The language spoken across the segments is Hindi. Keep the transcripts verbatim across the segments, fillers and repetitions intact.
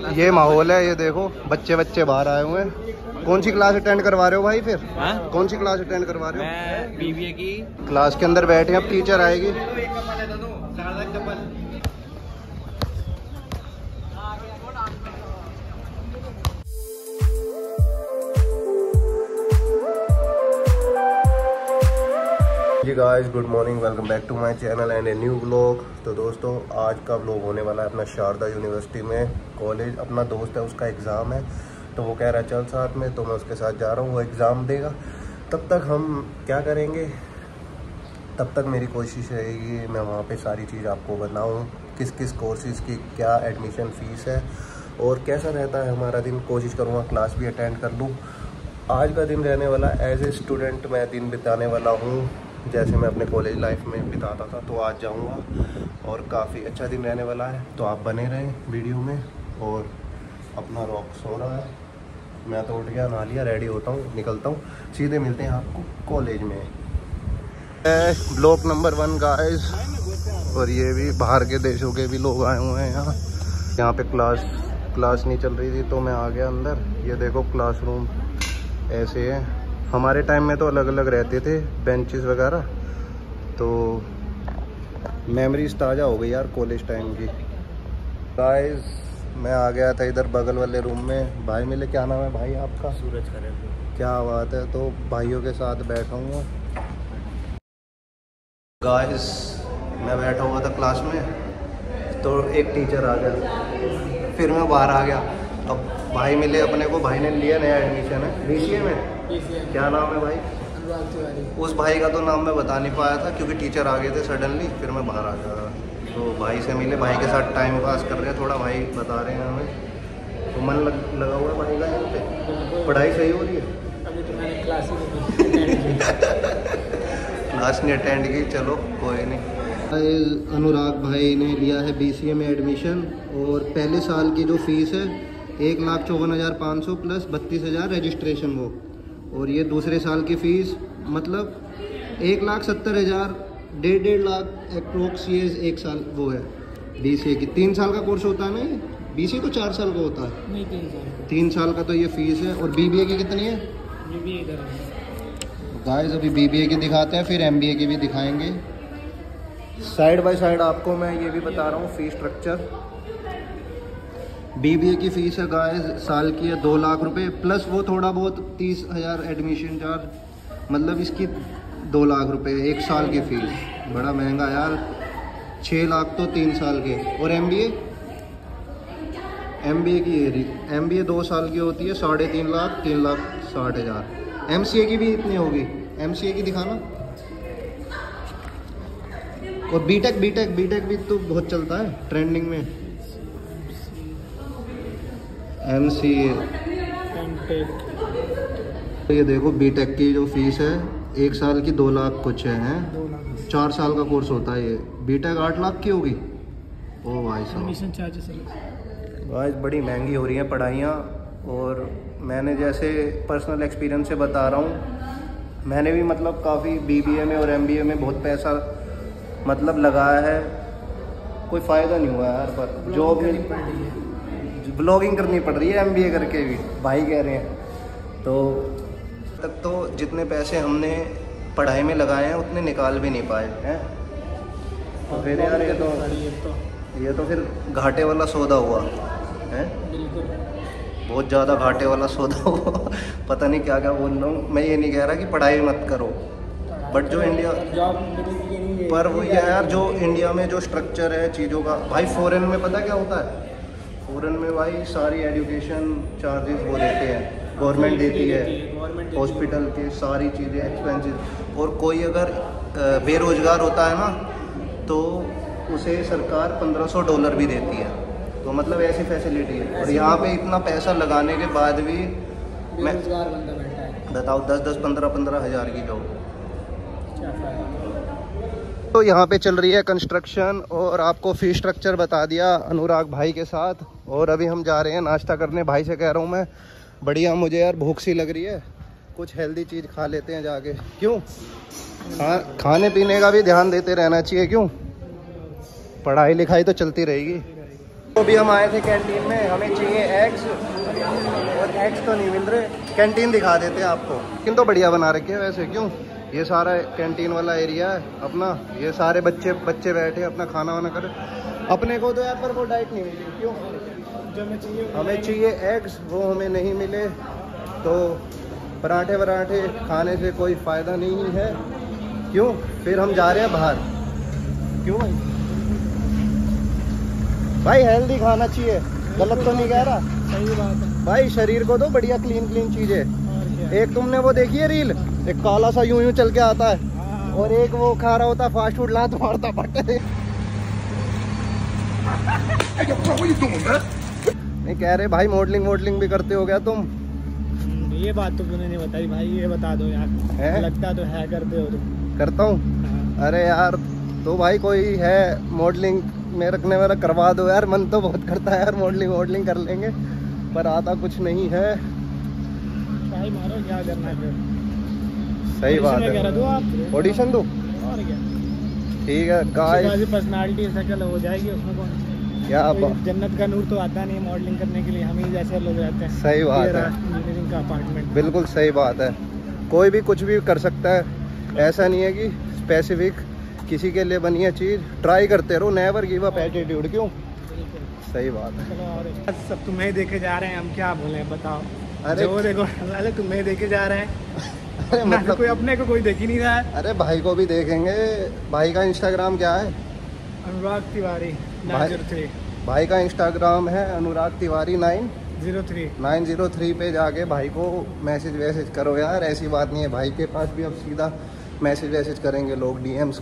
मा, ये माहौल है, ये देखो बच्चे बच्चे बाहर आए हुए हैं। कौन सी क्लास अटेंड करवा रहे हो भाई फिर? हा? कौन सी क्लास अटेंड करवा रहे हो? बीबीए की क्लास के अंदर बैठे हैं, अब टीचर आएगी। जी guys, good morning, welcome back to my channel and a new blog. तो दोस्तों आज का ब्लॉग होने वाला है अपना शारदा यूनिवर्सिटी में कॉलेज। अपना दोस्त है, उसका एग्ज़ाम है, तो वो कह रहा है चल साथ में, तो मैं उसके साथ जा रहा हूँ। वो एग्ज़ाम देगा, तब तक हम क्या करेंगे, तब तक मेरी कोशिश रहेगी मैं वहाँ पे सारी चीज़ आपको बताऊँ, किस किस कोर्सेज़ की क्या एडमिशन फ़ीस है और कैसा रहता है हमारा दिन। कोशिश करूँगा क्लास भी अटेंड कर लूँ। आज का दिन रहने वाला एज ए स्टूडेंट मैं दिन बिताने वाला हूँ, जैसे मैं अपने कॉलेज लाइफ में बिताता था। तो आज जाऊंगा और काफ़ी अच्छा दिन रहने वाला है, तो आप बने रहें वीडियो में। और अपना रॉक सो रहा है, मैं तो उठ गया, नहा लिया, रेडी होता हूँ, निकलता हूँ, सीधे मिलते हैं आपको कॉलेज में। ब्लॉक नंबर वन गाइस, और ये भी बाहर के देशों के भी लोग आए हुए हैं यहाँ। यहाँ पे क्लास क्लास नहीं चल रही थी तो मैं आ गया अंदर। ये देखो क्लासरूम ऐसे है, हमारे टाइम में तो अलग अलग रहते थे बेंचेस वगैरह। तो मेमोरीज ताज़ा हो गई यार कॉलेज टाइम की। गाइस मैं आ गया था इधर बगल वाले रूम में। भाई मिले, क्या नाम है भाई आपका? सूरज खरे। क्या बात है, तो भाइयों के साथ बैठा हुआ। गाइस मैं बैठा हुआ था क्लास में, तो एक टीचर आ गया, फिर मैं बाहर आ गया। अब भाई मिले अपने को, भाई ने लिया नया एडमिशन है बीसीए में। क्या नाम है भाई? अनुराग तिवारी। उस भाई का तो नाम मैं बता नहीं पाया था क्योंकि टीचर आ गए थे सडनली, फिर मैं बाहर आ गया। तो भाई से मिले, भाई के साथ टाइम पास कर रहे हैं थोड़ा, भाई बता रहे हैं हमें। तो मन लग, लगा हुआ भाई का यहाँ पे। पढ़ाई सही हो रही है? अभी तो मैंने क्लास क्लास नहीं अटेंड की। चलो कोई नहीं। अनुराग भाई ने लिया है बीसीए में एडमिशन, और पहले साल की जो फीस है एक लाख चौवन हज़ार पाँच सौ प्लस बत्तीस हज़ार रजिस्ट्रेशन वो। और ये दूसरे साल की फ़ीस मतलब एक लाख सत्तर हज़ार, डेढ़ डेढ़ लाख अप्रोक्स ये एक साल वो है बीसीए की। तीन साल का कोर्स होता है ना ये? बीसीए तो चार साल का होता है। नहीं, तीन साल तीन साल का तो ये फ़ीस है। और बीबीए की कितनी है? बीबीए का गाइस अभी बीबीए की दिखाते हैं, फिर एमबीए की भी दिखाएंगे। साइड बाय साइड आपको मैं ये भी बता रहा हूँ फ़ीस स्ट्रक्चर। बीबीए की फ़ीस है गाइस साल की है दो लाख रुपए, प्लस वो थोड़ा बहुत तीस हज़ार एडमिशन चार्ज, मतलब इसकी दो लाख रुपए एक साल की फ़ीस। बड़ा महंगा यार, छः लाख तो तीन साल के। और एमबीए एमबीए की एरी एमबीए दो साल की होती है साढ़े तीन लाख, तीन लाख साठ हज़ार। एमसीए की भी इतनी होगी, एमसीए की दिखाना। और बीटेक बीटेक बीटेक भी तो बहुत चलता है ट्रेंडिंग में। एम सी ये देखो बीटेक की जो फीस है एक साल की दो लाख कुछ है, चार साल का कोर्स होता है ये। बीटेक आठ लाख की होगी। ओ भाई साहब गाइस बड़ी महंगी हो रही है पढ़ाइयाँ। और मैंने जैसे पर्सनल एक्सपीरियंस से बता रहा हूँ, मैंने भी मतलब काफ़ी बीबीए में और एमबीए में बहुत पैसा मतलब लगाया है, कोई फ़ायदा नहीं हुआ यार। पर जॉब में ब्लॉगिंग करनी पड़ रही है एमबीए करके भी, भाई कह रहे हैं। तो तक तो जितने पैसे हमने पढ़ाई में लगाए हैं उतने निकाल भी नहीं पाए हैं। तो फिर यार ये तो ये तो फिर घाटे वाला सौदा हुआ है, बहुत ज़्यादा घाटे वाला सौदा हुआ। पता नहीं क्या क्या बोल रहा हूँ मैं। ये नहीं कह रहा कि पढ़ाई मत करो, बट जो इंडिया पर वो यार जो इंडिया में जो स्ट्रक्चर है चीज़ों का, भाई फॉरेन में पता क्या होता है? फॉरन में भाई सारी एजुकेशन चार्जेस वो देते हैं, गवर्नमेंट देती है, हॉस्पिटल के सारी चीज़ें एक्सपेंसेस। और कोई अगर बेरोज़गार होता है ना तो उसे सरकार पंद्रह सौ डॉलर भी देती है। तो मतलब ऐसी फैसिलिटी है। और यहाँ पे इतना पैसा लगाने के बाद भी मैं बताओ दस दस पंद्रह पंद्रह हज़ार की जॉब। तो यहाँ पे चल रही है कंस्ट्रक्शन, और आपको फीस स्ट्रक्चर बता दिया अनुराग भाई के साथ। और अभी हम जा रहे हैं नाश्ता करने। भाई से कह रहा हूँ मैं, बढ़िया मुझे यार भूख सी लग रही है, कुछ हेल्दी चीज़ खा लेते हैं जाके। क्यों खा, खाने पीने का भी ध्यान देते रहना चाहिए, क्यों पढ़ाई लिखाई तो चलती रहेगी। तो भी हम आए थे कैंटीन में, हमें चाहिए एग्स और एग्स तो नहीं मिल रहे। कैंटीन दिखा देते हैं आपको, लेकिन तो बढ़िया बना रखे है वैसे। क्यों? ये सारा कैंटीन वाला एरिया है अपना, ये सारे बच्चे बच्चे बैठे अपना खाना वाना कर। अपने को तो यहाँ पर वो डाइट नहीं मिली। क्यों? जो हमें चाहिए हमें चाहिए एग्स, वो हमें नहीं मिले। तो पराठे वराठे खाने से कोई फ़ायदा नहीं है। क्यों? फिर हम जा रहे हैं बाहर। क्यों भाई? भाई हेल्दी खाना चाहिए, गलत तो नहीं कह रहा। सही बात है भाई, शरीर को तो बढ़िया क्लीन क्लीन चीज़ें। एक तुमने वो देखी है रील, एक काला सा यूं यूं चल के आता है और एक वो खा रहा होता फास्ट फूड, लात मारता बटे। नहीं कह रहे भाई मॉडलिंग मॉडलिंग भी करते हो गया तुम? ये बात तो तुमने नहीं बताई भाई, ये बता दो यार है? लगता तो है करते हो तुम। करता हूँ। अरे यार तो भाई कोई है मॉडलिंग में रखने वाला, करवा दो यार। मन तो बहुत करता है यार, मॉडलिंग मॉडलिंग कर लेंगे, पर आता कुछ नहीं है। भाई मारो, क्या करना है। सही बात है, ऑडिशन दो और क्या। ठीक है गाइस, पर्सनालिटी शक्ल हो जाएगी उसमें कौन क्या तो जन्नत का नूर तो आता नहीं। मॉडलिंग करने के लिए हम ही जैसे लोग रहते हैं। सही बात है, इंजीनियरिंग का अपार्टमेंट। बिल्कुल सही बात है, कोई भी कुछ भी कर सकता है। ऐसा नहीं है कि स्पेसिफिक किसी के लिए बनी है चीज़। ट्राई करते रहो, नेवर गिव अप एटीट्यूड। क्यों? सही बात है। सब तुम्हें देखे जा रहे हैं, हम क्या बोले बताओ। अरे वो देखो, अरे तुम्हें देखे जा रहे हैं। अरे मतलब कोई अपने को कोई देख ही नहीं रहा है। अरे भाई को भी देखेंगे। भाई का इंस्टाग्राम क्या है? Anurag Tiwari nine zero three. भाई का इंस्टाग्राम है Anurag Tiwari nine zero three nine zero three. पे जाके भाई को मैसेज वैसेज करो यार, ऐसी बात नहीं है। भाई के पास भी अब सीधा मैसेज वैसेज करेंगे लोग, डीएम्स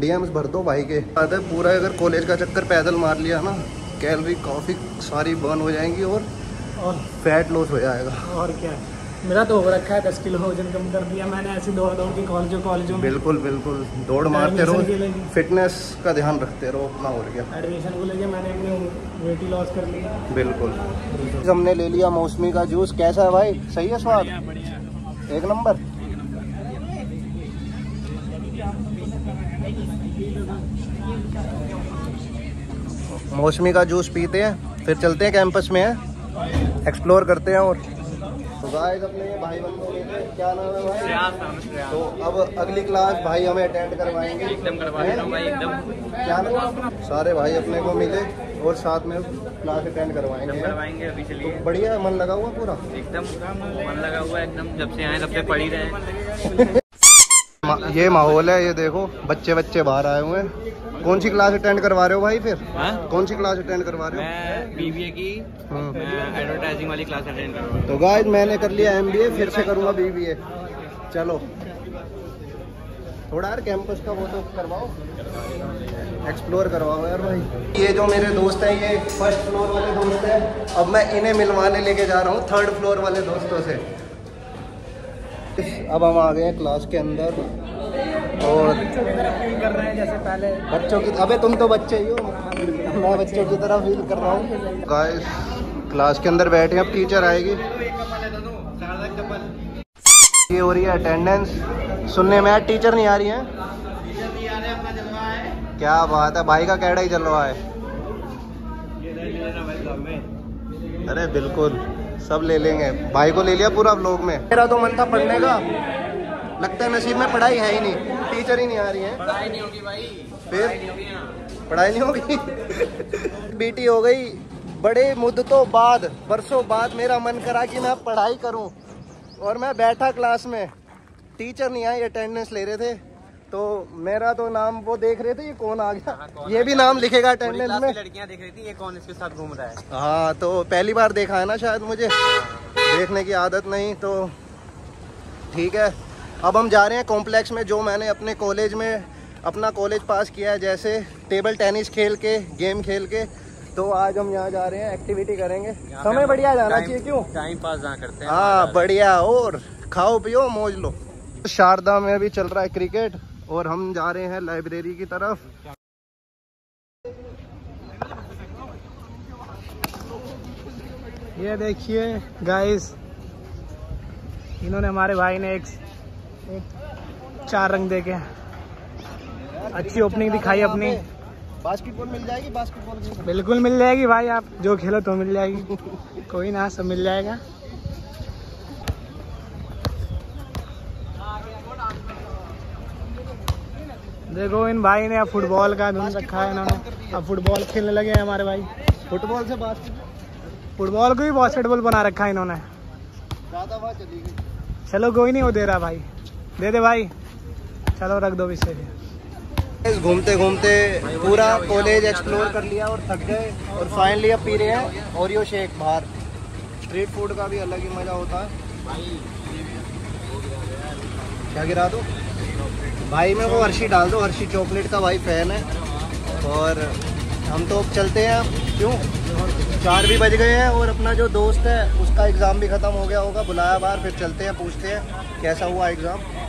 डीएम्स भर दो भाई के। बात है पूरा, अगर कॉलेज का चक्कर पैदल मार लिया ना, कैलोरी काफ़ी सारी बर्न हो जाएंगी और, और फैट लॉस हो जाएगा। और क्या है? मेरा तो हो रखा है दस किलो वजन कम कर दिया मैंने ऐसी दौड़ दौड़ की कॉलेजों कॉलेजों में। बिल्कुल बिल्कुल, दौड़ मारते रहो, फिटनेस का ध्यान रखते रहो अपना। और क्या, एडमिशन को लेके मैंने अपने वेट ही लॉस कर लिया। बिल्कुल, हमने ले लिया मौसमी का जूस। कैसा है भाई? सही है स्वाद? एक नंबर। मौसमी का जूस पीते हैं, फिर चलते हैं कैंपस में, है एक्सप्लोर करते हैं। और तो गाइस अपने ये भाई बंधु थे, क्या नाम है भाई? तो अब अगली क्लास भाई हमें अटेंड करवाएंगे एकदम भाई एकदम। क्या नाम? सारे भाई अपने को मिले और साथ में क्लास अटेंड करवाएंगे करवाएंगे अभी। चलिए तो बढ़िया, मन लगा हुआ पूरा एकदम, मन लगा हुआ एकदम। जब से आए तब से पढ़ ही रहे। ये माहौल है, ये देखो बच्चे बच्चे बाहर आए हुए हैं। कौन सी क्लास अटेंड करवा रहे हो भाई फिर? कौन सी क्लास अटेंड करवा रहे हो? बीबीए की एडवर्टाइजिंग वाली क्लास अटेंड करवा। तो गाइस मैंने कर लिया एमबीए, फिर से करूँगा बीबीए। चलो थोड़ा यार कैंपस का वो तो करवाओ, एक्सप्लोर करवाओ यार भाई। ये जो मेरे दोस्त हैं, ये फर्स्ट फ्लोर वाले दोस्त हैं। अब मैं इन्हें मिलवाने लेके जा रहा हूँ थर्ड फ्लोर वाले दोस्तों से। अब हम आ गए हैं क्लास के अंदर और कर रहे हैं जैसे पहले बच्चों की। अबे तुम तो बच्चे ही हो, मैं बच्चों की तरह फील कर रहा हूँ। गाइस क्लास के अंदर बैठे, अब टीचर आएगी। ये हो रही है अटेंडेंस। सुनने में यार टीचर नहीं आ रही है, टीचर नहीं आ रहे, अपना जल रहा है। क्या बात है, भाई का कैडा ही जल रहा है। अरे बिल्कुल सब ले लेंगे, भाई को ले लिया पूरा व्लॉग में। मेरा तो मन था पढ़ने का, लगता है नसीब में पढ़ाई है ही नहीं, टीचर ही नहीं आ रही है। पढ़ाई नहीं होगी भाई, फिर पढ़ाई नहीं होगी। बीटी हो गई बड़े मुद्दतों बाद, बरसों बाद मेरा मन करा कि मैं पढ़ाई करूं, और मैं बैठा क्लास में, टीचर नहीं आई, अटेंडेंस ले रहे थे। तो मेरा तो नाम वो देख रहे थे, ये कौन आ गया, हाँ, कौन ये आ भी नाम लिखेगा अटेंडेंस में। लड़कियां देख रही थी ये कौन इसके साथ घूम रहा है। हाँ तो पहली बार देखा है ना शायद, मुझे देखने की आदत नहीं। तो ठीक है, अब हम जा रहे हैं कॉम्प्लेक्स में, जो मैंने अपने कॉलेज में अपना कॉलेज पास किया है, जैसे टेबल टेनिस खेल के, गेम खेल के। तो आज हम यहाँ जा रहे हैं, एक्टिविटी करेंगे। समय बढ़िया जाना चाहिए। क्यों? टाइम पास जहाँ करते हैं। हाँ बढ़िया, और खाओ पियो मौज लो। शारदा में भी चल रहा है क्रिकेट, और हम जा रहे हैं लाइब्रेरी की तरफ। ये देखिए गाइस, इन्होंने हमारे भाई ने एक, एक चार रंग देके अच्छी ओपनिंग दिखाई अपनी। बास्केटबॉल मिल जाएगी, बास्केटबॉल बिल्कुल मिल जाएगी भाई, आप जो खेलो तो मिल जाएगी। कोई ना, सब मिल जाएगा। देखो इन भाई ने अब फुटबॉल का धुन रखा है इन्होंने, अब फुटबॉल खेलने लगे हैं हमारे भाई। फुटबॉल से बास्केटबॉल, फुटबॉल को भी बास्केटबॉल बना रखा है इन्होंने। चलो कोई नहीं, वो दे रहा भाई, दे दे भाई, चलो रख दो इससे। घूमते घूमते पूरा कॉलेज एक्सप्लोर कर लिया और थक गए, और फाइनली अब पी रहे हैं ओरियो शेक बाहर। स्ट्रीट फूड का भी अलग ही मज़ा होता है। क्या गिरा दो भाई? मैं वो हर्षी डाल दो, हर्षी चॉकलेट का भाई फैन है। और हम तो चलते हैं अब, क्यों, चार भी बज गए हैं और अपना जो दोस्त है उसका एग्ज़ाम भी ख़त्म हो गया होगा, बुलाया बाहर। फिर चलते हैं, पूछते हैं कैसा हुआ एग्ज़ाम।